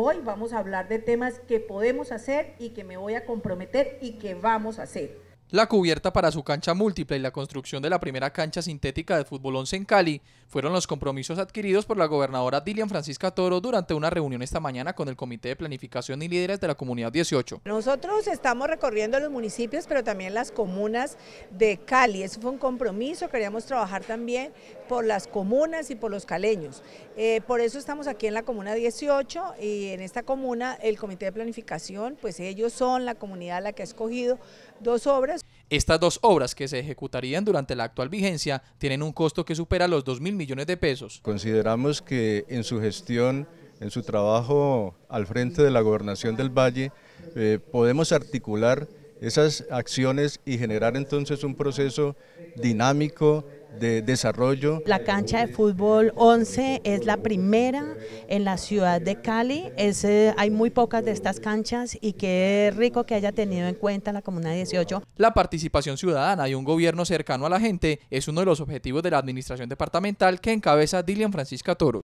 Hoy vamos a hablar de temas que podemos hacer y que me voy a comprometer y que vamos a hacer. La cubierta para su cancha múltiple y la construcción de la primera cancha sintética de fútbol 11 en Cali fueron los compromisos adquiridos por la gobernadora Dilian Francisca Toro durante una reunión esta mañana con el Comité de Planificación y Líderes de la Comunidad 18. Nosotros estamos recorriendo los municipios, pero también las comunas de Cali. Eso fue un compromiso, queríamos trabajar también por las comunas y por los caleños. Por eso estamos aquí en la Comuna 18 y en esta comuna el Comité de Planificación, pues ellos son la comunidad la que ha escogido dos obras. Estas dos obras que se ejecutarían durante la actual vigencia tienen un costo que supera los 2.000 millones de pesos. Consideramos que en su gestión, en su trabajo al frente de la Gobernación del Valle, podemos articular esas acciones y generar entonces un proceso dinámico de desarrollo. La cancha de fútbol 11 es la primera en la ciudad de Cali, hay muy pocas de estas canchas y qué rico que haya tenido en cuenta la Comuna 18. La participación ciudadana y un gobierno cercano a la gente es uno de los objetivos de la administración departamental que encabeza Dilian Francisca Toro.